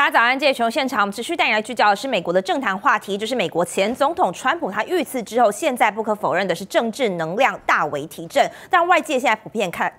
大家早安，这从现场我们持续带你来聚焦的是美国的政坛话题，就是美国前总统川普他遇刺之后，现在不可否认的是政治能量大为提振，但外界现在普遍看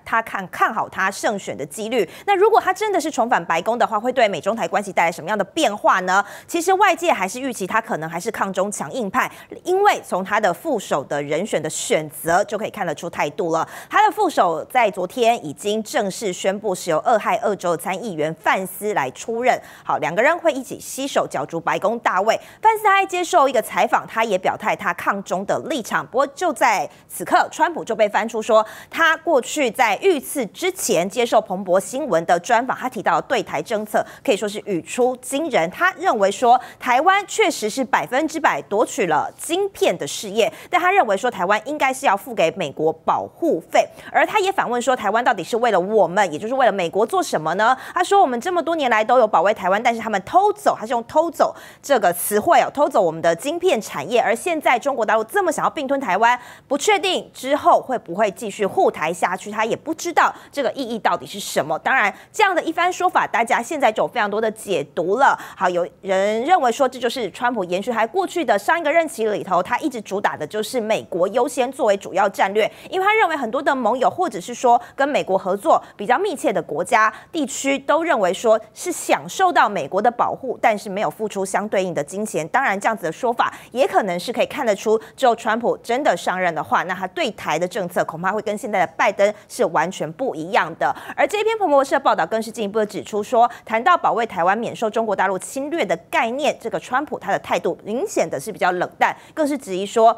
好他胜选的几率。那如果他真的是重返白宫的话，会对美中台关系带来什么样的变化呢？其实外界还是预期他可能还是抗中强硬派，因为从他的副手的人选的选择就可以看得出态度了。他的副手在昨天已经正式宣布是由俄亥俄州参议员范斯来出任。 好，两个人会一起携手角逐白宫大位。范斯他还接受一个采访，他也表态他抗中的立场。不过就在此刻，川普就被翻出说，他过去在遇刺之前接受彭博新闻的专访，他提到对台政策可以说是语出惊人。他认为说，台湾确实是100%夺取了晶片的事业，但他认为说，台湾应该是要付给美国保护费。而他也反问说，台湾到底是为了我们，也就是为了美国做什么呢？他说，我们这么多年来都有保卫台湾。 但是他们偷走，他是用“偷走”这个词汇哦，偷走我们的晶片产业。而现在中国大陆这么想要并吞台湾，不确定之后会不会继续护台下去，他也不知道这个意义到底是什么。当然，这样的一番说法，大家现在就有非常多的解读了。好，有人认为说，这就是川普延续他过去的上一个任期里头，他一直主打的就是美国优先作为主要战略，因为他认为很多的盟友或者是说跟美国合作比较密切的国家、地区都认为说是享受到 美国的保护，但是没有付出相对应的金钱。当然，这样子的说法也可能是可以看得出，之后川普真的上任的话，那他对台的政策恐怕会跟现在的拜登是完全不一样的。而这篇彭博社报道更是进一步的指出说，谈到保卫台湾免受中国大陆侵略的概念，这个川普他的态度明显的是比较冷淡，更是质疑说。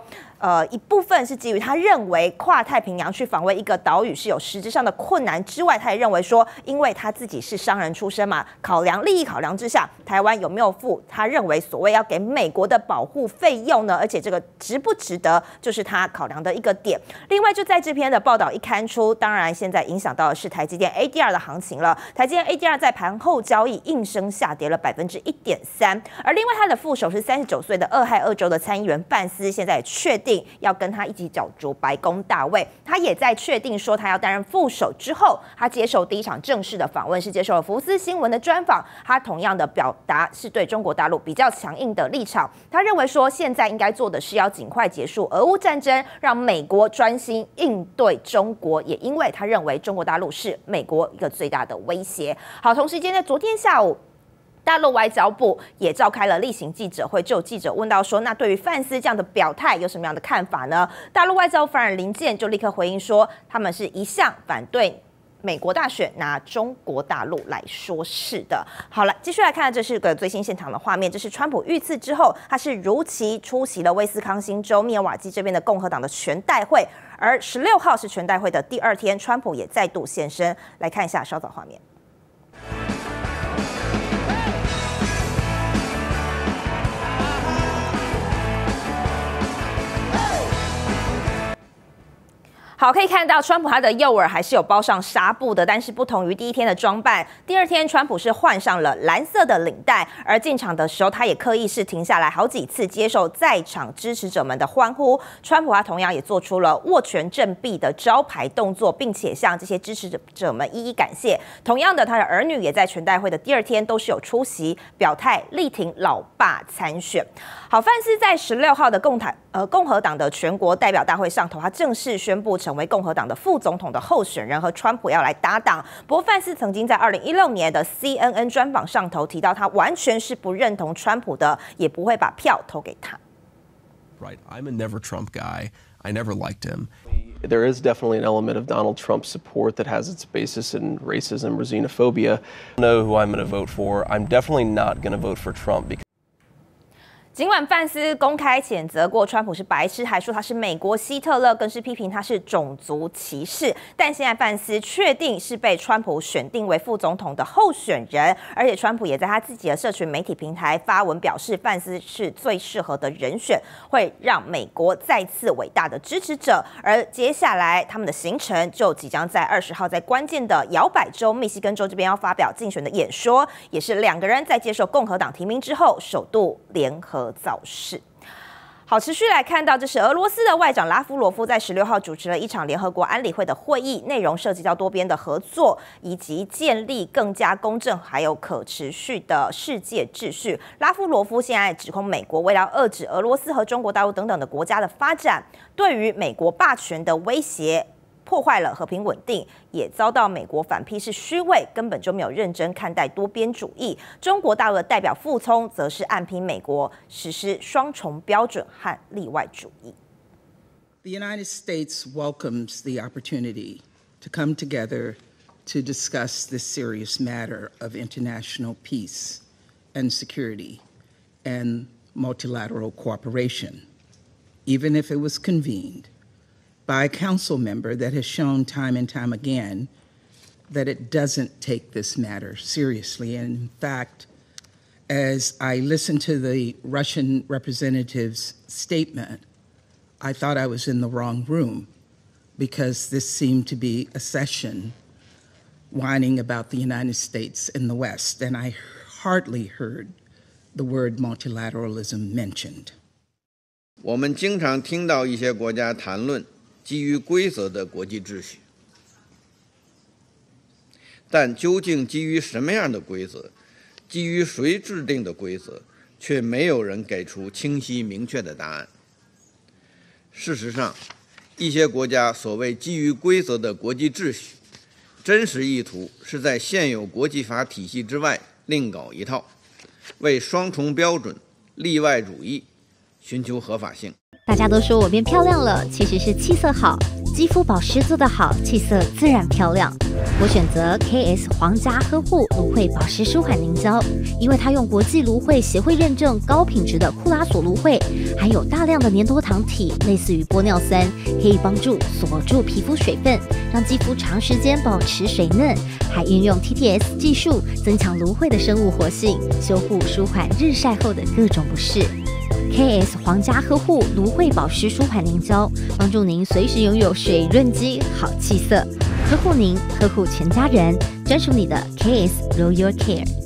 一部分是基于他认为跨太平洋去防卫一个岛屿是有实质上的困难之外，他也认为说，因为他自己是商人出身嘛，利益考量之下，台湾有没有付他认为所谓要给美国的保护费用呢？而且这个值不值得，就是他考量的一个点。另外，就在这篇的报道一刊出，当然现在影响到的是台积电 ADR 的行情了。台积电 ADR 在盘后交易应声下跌了1.3%，而另外他的副手是39岁的俄亥俄州的参议员范斯，现在也确定 要跟他一起角逐白宫大位，他也在确定说他要担任副手之后，他接受第一场正式的访问，是接受了福斯新闻的专访。他同样的表达是对中国大陆比较强硬的立场。他认为说现在应该做的是要尽快结束俄乌战争，让美国专心应对中国，也因为他认为中国大陆是美国一个最大的威胁。好，同时间在昨天下午， 大陆外交部也召开了例行记者会，就有记者问到说，那对于范斯这样的表态有什么样的看法呢？大陆外交部林健就立刻回应说，他们是一向反对 美国大选拿中国大陆来说事的。好了，继续来看，这是个最新现场的画面。这是川普遇刺之后，他是如期出席了威斯康星州密尔瓦基这边的共和党的全代会，而16号是全代会的第二天，川普也再度现身。来看一下稍早画面。 好，可以看到川普他的右耳还是有包上纱布的，但是不同于第一天的装扮，第二天川普是换上了蓝色的领带，而进场的时候他也刻意是停下来好几次，接受在场支持者们的欢呼。川普他同样也做出了握拳振臂的招牌动作，并且向这些支持者们一一感谢。同样的，他的儿女也在全代会的第二天都是有出席表态力挺老爸参选。好，范斯在16号的共和党的全国代表大会上头，他正式宣布 成为共和党的副总统的候选人，和川普要来搭档。不过，范斯曾经在2016年的 CNN 专访上头提到，他完全是不认同川普的，也不会把票投给他。Right, I'm a never Trump guy. I never liked him. There is definitely an element of Donald Trump support that has its basis in racism or xenophobia. I know who I'm going to vote for. I'm definitely not going to vote for Trump because. 尽管范斯公开谴责过川普是白痴，还说他是美国希特勒，更是批评他是种族歧视。但现在范斯确定是被川普选定为副总统的候选人，而且川普也在他自己的社群媒体平台发文表示，范斯是最适合的人选，会让美国再次伟大的支持者。而接下来他们的行程就即将在20号在关键的摇摆州密西根州这边要发表竞选的演说，也是两个人在接受共和党提名之后首度联合 早逝。好，持续来看到，这是俄罗斯的外长拉夫罗夫在16号主持了一场联合国安理会的会议，内容涉及到多边的合作以及建立更加公正还有可持续的世界秩序。拉夫罗夫现在指控美国为了遏制俄罗斯和中国大陆等等的国家的发展，对于美国霸权的威胁。 破坏了和平稳定，也遭到美国反批是虚伪，根本就没有认真看待多边主义。中国大陆的代表傅聪则是暗批美国实施双重标准和例外主义。The United States welcomes the opportunity to come together to discuss this serious matter of international peace and security and multilateral cooperation, even if it was convened. By a council member that has shown time and time again that it doesn't take this matter seriously. And in fact, as I listened to the Russian representative's statement, I thought I was in the wrong room because this seemed to be a session whining about the United States and the West. And I hardly heard the word multilateralism mentioned. 我们经常听到一些国家谈论 基于规则的国际秩序，但究竟基于什么样的规则，基于谁制定的规则，却没有人给出清晰明确的答案。事实上，一些国家所谓基于规则的国际秩序，真实意图是在现有国际法体系之外另搞一套，为双重标准、例外主义寻求合法性。 大家都说我变漂亮了，其实是气色好，肌肤保湿做得好，气色自然漂亮。我选择 KS 皇家呵护芦荟保湿舒缓凝胶，因为它用国际芦荟协会认证高品质的库拉索芦荟，含有大量的粘多糖体，类似于玻尿酸，可以帮助锁住皮肤水分，让肌肤长时间保持水嫩。还运用 TTS 技术增强芦荟的生物活性，修护舒缓日晒后的各种不适。 KS 皇家呵护芦荟保湿舒缓凝胶，帮助您随时拥有水润肌、好气色，呵护您，呵护全家人，专属你的 KS ROYAL CARE。